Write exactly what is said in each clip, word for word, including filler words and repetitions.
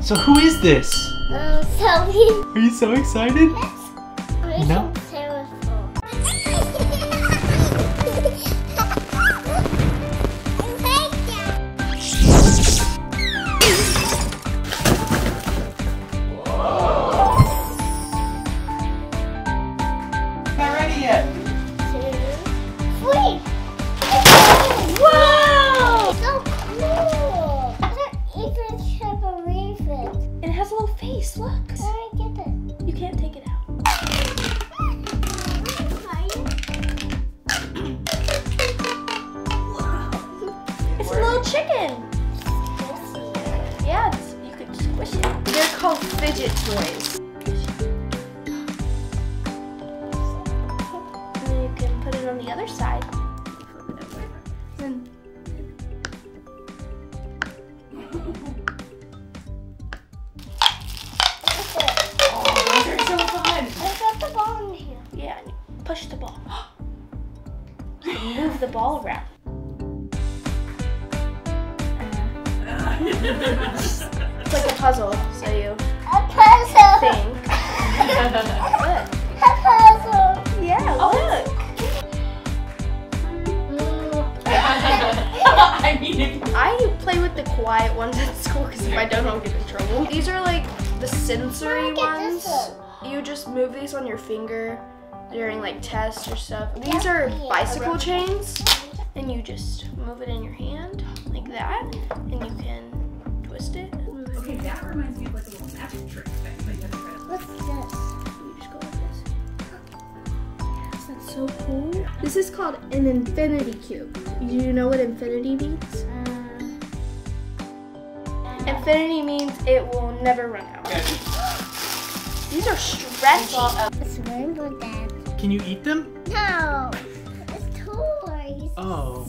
So who is this? Uh, Shelby. Are you so excited? Yes. No. Face, look. Where do I get that? You can't take it out. It's a little chicken. Yeah, you could squish it. They're called fidget toys. And then you can put it on the other side. Flip it over. Then. Push the ball. Move the ball around. It's like a puzzle, so you a puzzle. Think. Look. A puzzle. Yeah. Oh, look. I mean, it. I play with the quiet ones at school because if I don't, I'll get in trouble. These are like the sensory ones. You just move these on your finger during like tests or stuff. These are bicycle chains, and you just move it in your hand like that, and you can twist it. Okay, that reminds me of like a little magic trick. What's this? You just go like this. Yes, that's so cool. This is called an infinity cube. Do you know what infinity means? Um, infinity means it will never run out. These are stretchy. It's rainbow dance. Can you eat them? No, it's toys. Oh.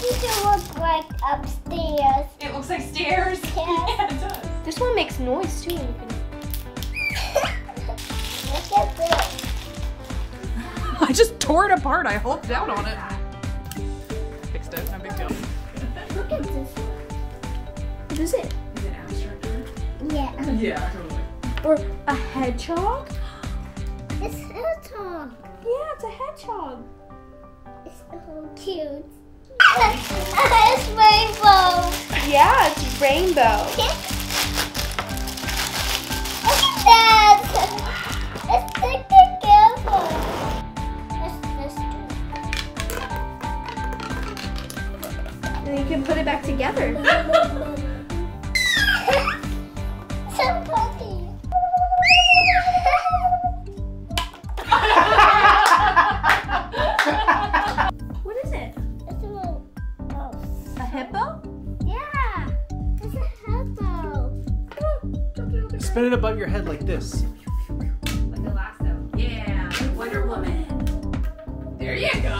This looks like upstairs. It looks like stairs. Yes. Yeah, it does. This one makes noise too. Look at this. I just tore it apart. I hulked down on it. Fixed it. No big deal. Look at this one. What is it? Yeah. Yeah, totally. Or a hedgehog? It's a hedgehog. Yeah, it's a hedgehog. It's so cute. It's rainbow. Yeah, it's rainbow. Look at that. It's like a girl. What's this? And you can put it back together. Spin it above your head like this. Like the lasso. Yeah, like Wonder Woman. There you go.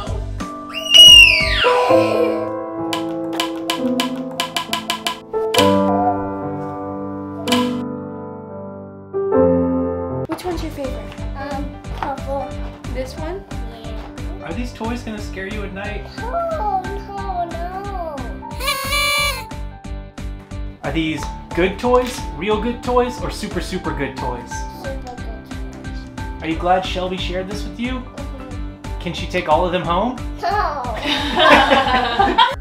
Which one's your favorite? Um, purple. This one? Yeah. Are these toys gonna scare you at night? Oh, no, no. Are these good toys, real good toys, or super, super good toys? Super good toys. Are you glad Shelby shared this with you? Mm-hmm. Can she take all of them home? No!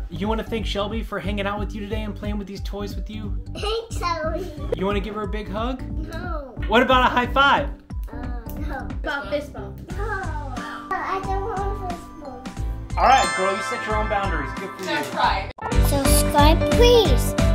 You want to thank Shelby for hanging out with you today and playing with these toys with you? Thanks, Shelby. You want to give her a big hug? No. What about a high five? Uh, no. About fist bump? No. I don't want a fist bump. Alright, girl, you set your own boundaries. Good for you. That's right. Subscribe, please.